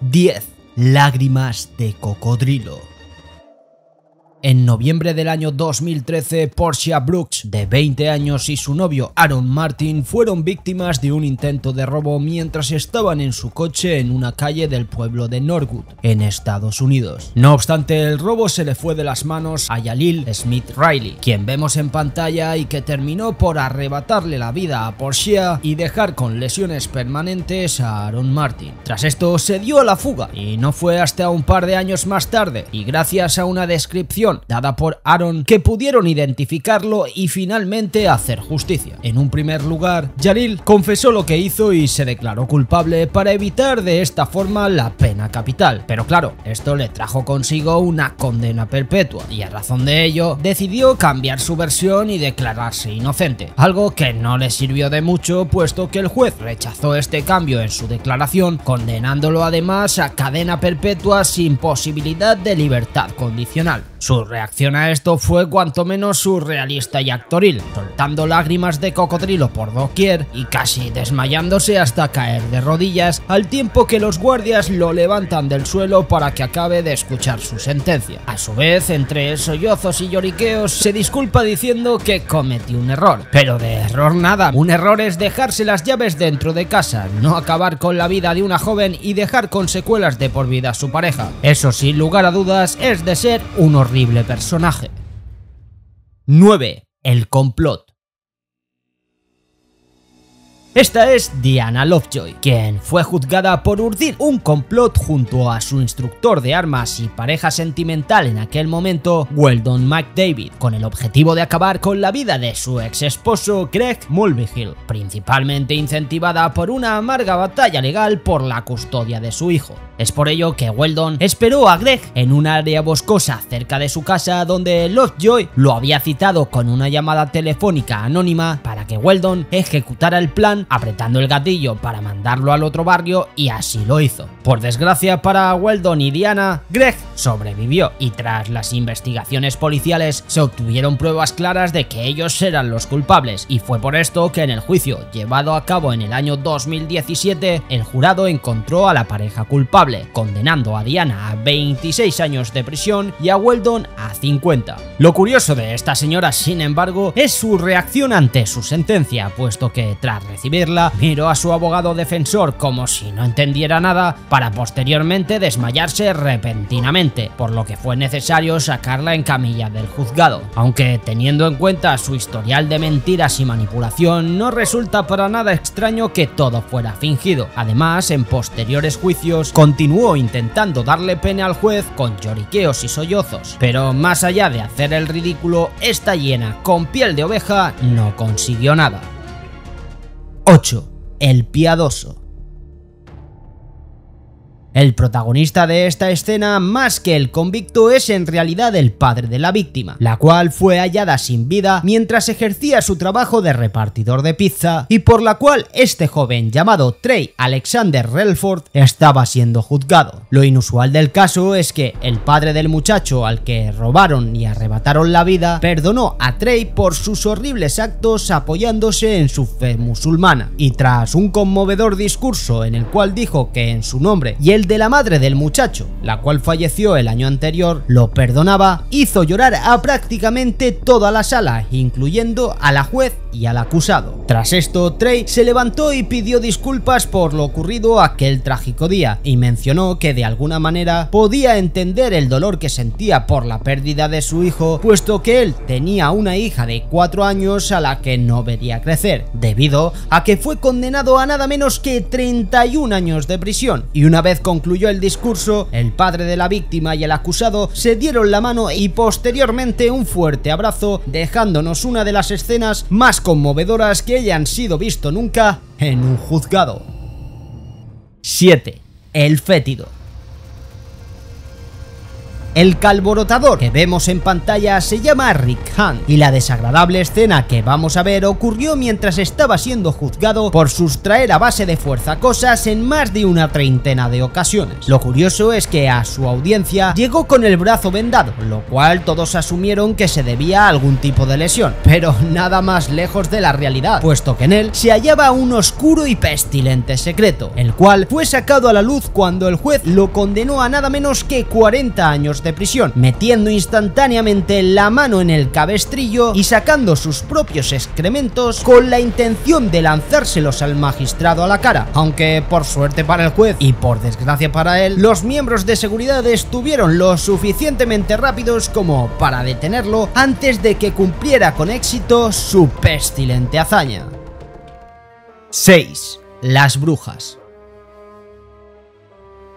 10 lágrimas de cocodrilo. En noviembre del año 2013, Portia Brooks, de 20 años, y su novio Aaron Martin fueron víctimas de un intento de robo mientras estaban en su coche en una calle del pueblo de Norwood, en Estados Unidos. No obstante, el robo se le fue de las manos a Jaleel Smith-Riley, quien vemos en pantalla y que terminó por arrebatarle la vida a Portia y dejar con lesiones permanentes a Aaron Martin. Tras esto, se dio a la fuga y no fue hasta un par de años más tarde, y gracias a una descripción dada por Aaron, que pudieron identificarlo y finalmente hacer justicia. En un primer lugar, Jaleel confesó lo que hizo y se declaró culpable para evitar de esta forma la pena capital. Pero claro, esto le trajo consigo una condena perpetua y a razón de ello decidió cambiar su versión y declararse inocente, algo que no le sirvió de mucho puesto que el juez rechazó este cambio en su declaración, condenándolo además a cadena perpetua sin posibilidad de libertad condicional. Su reacción a esto fue cuanto menos surrealista y actoril, soltando lágrimas de cocodrilo por doquier y casi desmayándose hasta caer de rodillas, al tiempo que los guardias lo levantan del suelo para que acabe de escuchar su sentencia. A su vez, entre sollozos y lloriqueos, se disculpa diciendo que cometió un error. Pero de error nada, un error es dejarse las llaves dentro de casa, no acabar con la vida de una joven y dejar con secuelas de por vida a su pareja. Eso sin lugar a dudas es de ser un horrible personaje. 9. El complot. Esta es Diana Lovejoy, quien fue juzgada por urdir un complot junto a su instructor de armas y pareja sentimental en aquel momento, Weldon McDavid, con el objetivo de acabar con la vida de su ex esposo Greg Mulvihill, principalmente incentivada por una amarga batalla legal por la custodia de su hijo. Es por ello que Weldon esperó a Greg en un área boscosa cerca de su casa, donde Lovejoy lo había citado con una llamada telefónica anónima para que Weldon ejecutara el plan, apretando el gatillo para mandarlo al otro barrio, y así lo hizo. Por desgracia para Weldon y Diana, Greg sobrevivió y tras las investigaciones policiales se obtuvieron pruebas claras de que ellos eran los culpables, y fue por esto que en el juicio llevado a cabo en el año 2017 el jurado encontró a la pareja culpable, condenando a Diana a 26 años de prisión y a Weldon a 50. Lo curioso de esta señora, sin embargo, es su reacción ante su sentencia, puesto que tras recibirla, miró a su abogado defensor como si no entendiera nada, para posteriormente desmayarse repentinamente, por lo que fue necesario sacarla en camilla del juzgado. Aunque teniendo en cuenta su historial de mentiras y manipulación, no resulta para nada extraño que todo fuera fingido. Además, en posteriores juicios continuó intentando darle pena al juez con lloriqueos y sollozos, pero más allá de hacer el ridículo, esta hiena con piel de oveja no consiguió nada. 8. El piadoso. El protagonista de esta escena, más que el convicto, es en realidad el padre de la víctima, la cual fue hallada sin vida mientras ejercía su trabajo de repartidor de pizza, y por la cual este joven llamado Trey Alexander Relford estaba siendo juzgado. Lo inusual del caso es que el padre del muchacho al que robaron y arrebataron la vida perdonó a Trey por sus horribles actos apoyándose en su fe musulmana, y tras un conmovedor discurso en el cual dijo que en su nombre y el de la madre del muchacho, la cual falleció el año anterior, lo perdonaba, hizo llorar a prácticamente toda la sala, incluyendo a la juez y al acusado. Tras esto, Trey se levantó y pidió disculpas por lo ocurrido aquel trágico día, y mencionó que de alguna manera podía entender el dolor que sentía por la pérdida de su hijo, puesto que él tenía una hija de 4 años a la que no vería crecer, debido a que fue condenado a nada menos que 31 años de prisión, y una vez concluyó el discurso, el padre de la víctima y el acusado se dieron la mano y posteriormente un fuerte abrazo, dejándonos una de las escenas más conmovedoras que hayan sido visto nunca en un juzgado. 7. El fétido. El calborotador que vemos en pantalla se llama Rick Hunt y la desagradable escena que vamos a ver ocurrió mientras estaba siendo juzgado por sustraer a base de fuerza cosas en más de una treintena de ocasiones. Lo curioso es que a su audiencia llegó con el brazo vendado, lo cual todos asumieron que se debía a algún tipo de lesión, pero nada más lejos de la realidad, puesto que en él se hallaba un oscuro y pestilente secreto, el cual fue sacado a la luz cuando el juez lo condenó a nada menos que 40 años de prisión, metiendo instantáneamente la mano en el cabestrillo y sacando sus propios excrementos con la intención de lanzárselos al magistrado a la cara, aunque por suerte para el juez y por desgracia para él, los miembros de seguridad estuvieron lo suficientemente rápidos como para detenerlo antes de que cumpliera con éxito su pestilente hazaña. 6. Las brujas.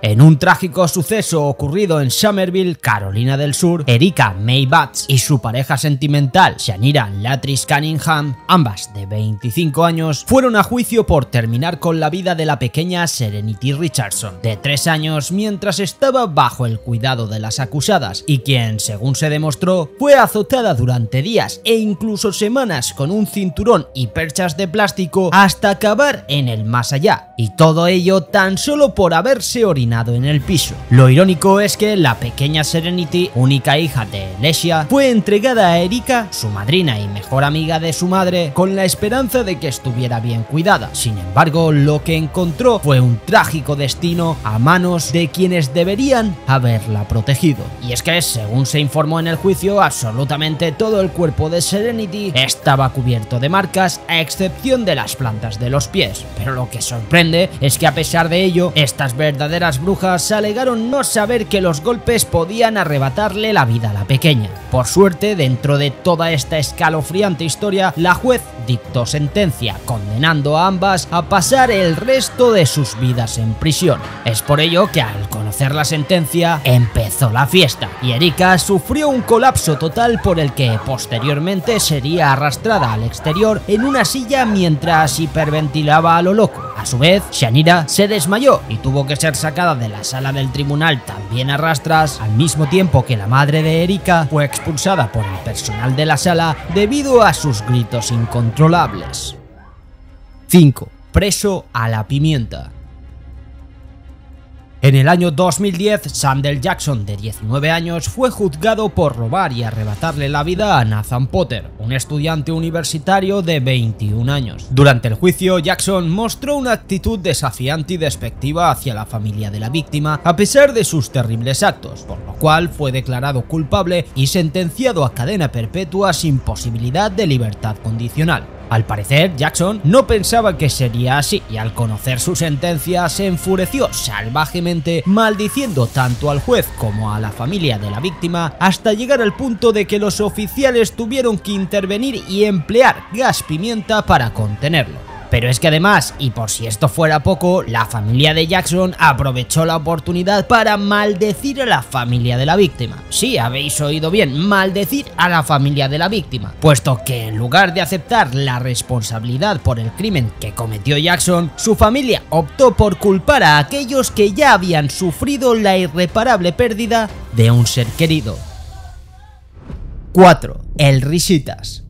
En un trágico suceso ocurrido en Summerville, Carolina del Sur, Erika Mae Batts y su pareja sentimental Shanira Latris Cunningham, ambas de 25 años, fueron a juicio por terminar con la vida de la pequeña Serenity Richardson, de 3 años, mientras estaba bajo el cuidado de las acusadas y quien, según se demostró, fue azotada durante días e incluso semanas con un cinturón y perchas de plástico hasta acabar en el más allá, y todo ello tan solo por haberse orinado en el piso. Lo irónico es que la pequeña Serenity, única hija de Elesia, fue entregada a Erika, su madrina y mejor amiga de su madre, con la esperanza de que estuviera bien cuidada. Sin embargo, lo que encontró fue un trágico destino a manos de quienes deberían haberla protegido. Y es que, según se informó en el juicio, absolutamente todo el cuerpo de Serenity estaba cubierto de marcas, a excepción de las plantas de los pies. Pero lo que sorprende es que a pesar de ello, estas verdaderas brujas alegaron no saber que los golpes podían arrebatarle la vida a la pequeña. Por suerte, dentro de toda esta escalofriante historia, la juez dictó sentencia, condenando a ambas a pasar el resto de sus vidas en prisión. Es por ello que al conocer la sentencia, empezó la fiesta, y Erika sufrió un colapso total por el que posteriormente sería arrastrada al exterior en una silla mientras hiperventilaba a lo loco. A su vez, Shanira se desmayó y tuvo que ser sacada de la sala del tribunal también a rastras, al mismo tiempo que la madre de Erika fue expulsada por el personal de la sala debido a sus gritos incontrolables. 5. Preso a la pimienta. En el año 2010, Sandel Jackson, de 19 años, fue juzgado por robar y arrebatarle la vida a Nathan Potter, un estudiante universitario de 21 años. Durante el juicio, Jackson mostró una actitud desafiante y despectiva hacia la familia de la víctima, a pesar de sus terribles actos, por lo cual fue declarado culpable y sentenciado a cadena perpetua sin posibilidad de libertad condicional. Al parecer, Jackson no pensaba que sería así y al conocer su sentencia se enfureció salvajemente, maldiciendo tanto al juez como a la familia de la víctima, hasta llegar al punto de que los oficiales tuvieron que intervenir y emplear gas pimienta para contenerlo. Pero es que además, y por si esto fuera poco, la familia de Jackson aprovechó la oportunidad para maldecir a la familia de la víctima. Sí, habéis oído bien, maldecir a la familia de la víctima, puesto que en lugar de aceptar la responsabilidad por el crimen que cometió Jackson, su familia optó por culpar a aquellos que ya habían sufrido la irreparable pérdida de un ser querido. 4. El Risitas.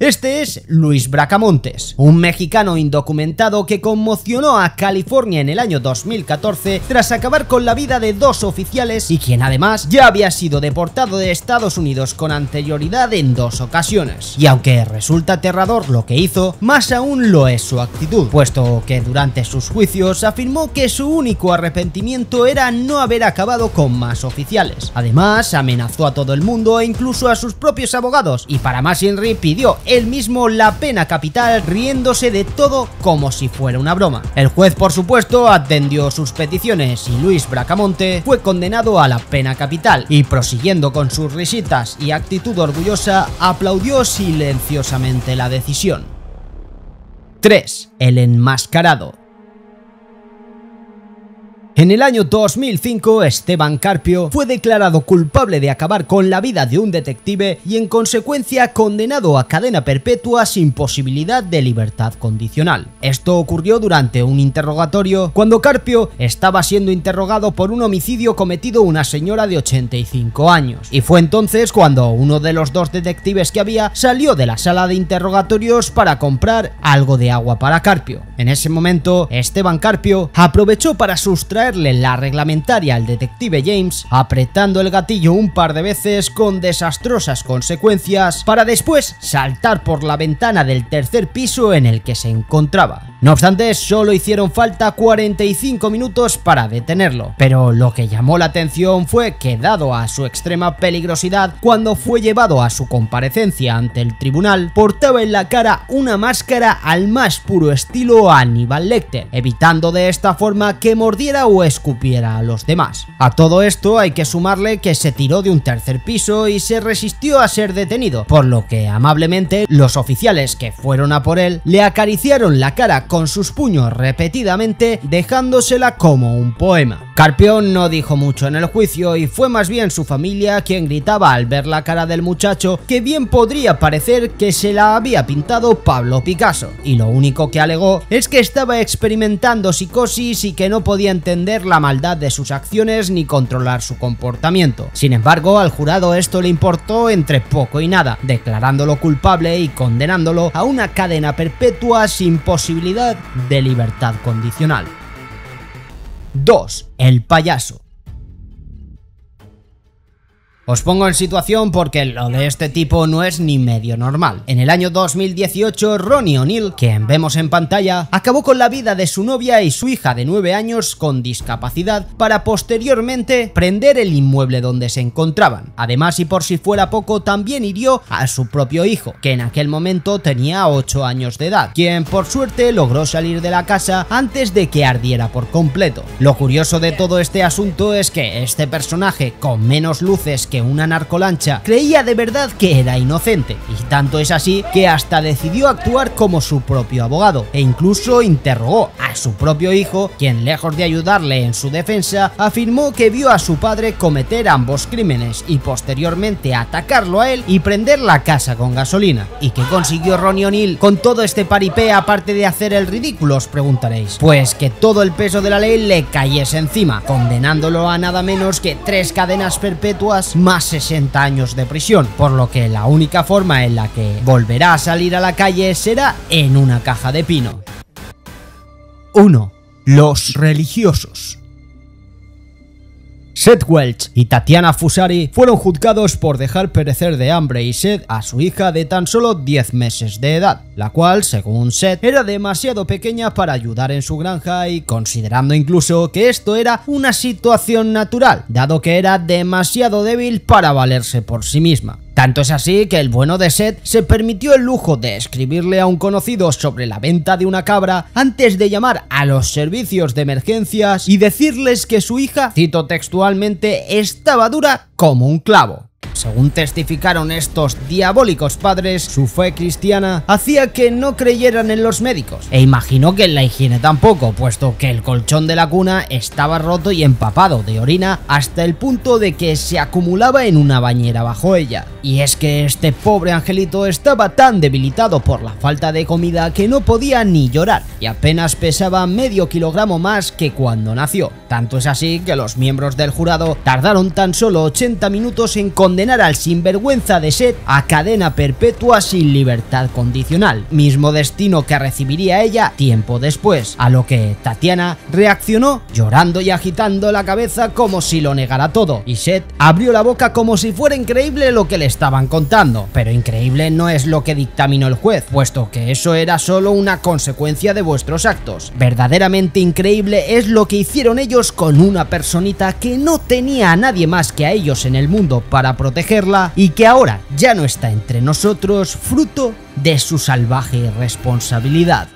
Este es Luis Bracamontes, un mexicano indocumentado que conmocionó a California en el año 2014 tras acabar con la vida de 2 oficiales y quien además ya había sido deportado de Estados Unidos con anterioridad en 2 ocasiones. Y aunque resulta aterrador lo que hizo, más aún lo es su actitud, puesto que durante sus juicios afirmó que su único arrepentimiento era no haber acabado con más oficiales. Además, amenazó a todo el mundo e incluso a sus propios abogados y para más inri pidió él mismo la pena capital, riéndose de todo como si fuera una broma. El juez, por supuesto, atendió sus peticiones y Luis Bracamonte fue condenado a la pena capital y, prosiguiendo con sus risitas y actitud orgullosa, aplaudió silenciosamente la decisión. 3. El enmascarado. En el año 2005, Esteban Carpio fue declarado culpable de acabar con la vida de un detective y en consecuencia condenado a cadena perpetua sin posibilidad de libertad condicional. Esto ocurrió durante un interrogatorio cuando Carpio estaba siendo interrogado por un homicidio cometido a una señora de 85 años, y fue entonces cuando uno de los dos detectives que había salió de la sala de interrogatorios para comprar algo de agua para Carpio. En ese momento, Esteban Carpio aprovechó para sustraer la reglamentaria al detective James, apretando el gatillo un par de veces con desastrosas consecuencias, para después saltar por la ventana del tercer piso en el que se encontraba. No obstante, solo hicieron falta 45 minutos para detenerlo, pero lo que llamó la atención fue que, dado a su extrema peligrosidad, cuando fue llevado a su comparecencia ante el tribunal, portaba en la cara una máscara al más puro estilo Aníbal Lecter, evitando de esta forma que mordiera o escupiera a los demás. A todo esto hay que sumarle que se tiró de un tercer piso y se resistió a ser detenido, por lo que amablemente los oficiales que fueron a por él le acariciaron la cara con sus puños repetidamente, dejándosela como un poema. Carpio no dijo mucho en el juicio y fue más bien su familia quien gritaba al ver la cara del muchacho, que bien podría parecer que se la había pintado Pablo Picasso, y lo único que alegó es que estaba experimentando psicosis y que no podía entender la maldad de sus acciones ni controlar su comportamiento. Sin embargo, al jurado esto le importó entre poco y nada, declarándolo culpable y condenándolo a una cadena perpetua sin posibilidad de libertad condicional. 2. El payaso. Os pongo en situación porque lo de este tipo no es ni medio normal. En el año 2018, Ronnie O'Neill, quien vemos en pantalla, acabó con la vida de su novia y su hija de 9 años con discapacidad para posteriormente prender el inmueble donde se encontraban. Además, y por si fuera poco, también hirió a su propio hijo, que en aquel momento tenía 8 años de edad, quien por suerte logró salir de la casa antes de que ardiera por completo. Lo curioso de todo este asunto es que este personaje, con menos luces que una narcolancha, creía de verdad que era inocente, y tanto es así que hasta decidió actuar como su propio abogado, e incluso interrogó a su propio hijo, quien, lejos de ayudarle en su defensa, afirmó que vio a su padre cometer ambos crímenes y posteriormente atacarlo a él y prender la casa con gasolina. ¿Y qué consiguió Ronnie O'Neill con todo este paripé aparte de hacer el ridículo?, os preguntaréis. Pues que todo el peso de la ley le cayese encima, condenándolo a nada menos que 3 cadenas perpetuas más 60 años de prisión, por lo que la única forma en la que volverá a salir a la calle será en una caja de pino. 1. Los religiosos. Seth Welch y Tatiana Fusari fueron juzgados por dejar perecer de hambre y sed a su hija de tan solo 10 meses de edad, la cual, según Seth, era demasiado pequeña para ayudar en su granja, y considerando incluso que esto era una situación natural, dado que era demasiado débil para valerse por sí misma. Tanto es así que el bueno de Seth se permitió el lujo de escribirle a un conocido sobre la venta de una cabra antes de llamar a los servicios de emergencias y decirles que su hija, cito textualmente, estaba dura como un clavo. Según testificaron estos diabólicos padres, su fe cristiana hacía que no creyeran en los médicos, e imaginó que en la higiene tampoco, puesto que el colchón de la cuna estaba roto y empapado de orina hasta el punto de que se acumulaba en una bañera bajo ella. Y es que este pobre angelito estaba tan debilitado por la falta de comida que no podía ni llorar, y apenas pesaba medio kilogramo más que cuando nació. Tanto es así que los miembros del jurado tardaron tan solo 80 minutos en condenar al sinvergüenza de Seth a cadena perpetua sin libertad condicional, mismo destino que recibiría ella tiempo después, a lo que Tatiana reaccionó llorando y agitando la cabeza como si lo negara todo, y Seth abrió la boca como si fuera increíble lo que le estaban contando, pero increíble no es lo que dictaminó el juez, puesto que eso era solo una consecuencia de vuestros actos. Verdaderamente increíble es lo que hicieron ellos con una personita que no tenía a nadie más que a ellos en el mundo para protegerla, y que ahora ya no está entre nosotros fruto de su salvaje irresponsabilidad.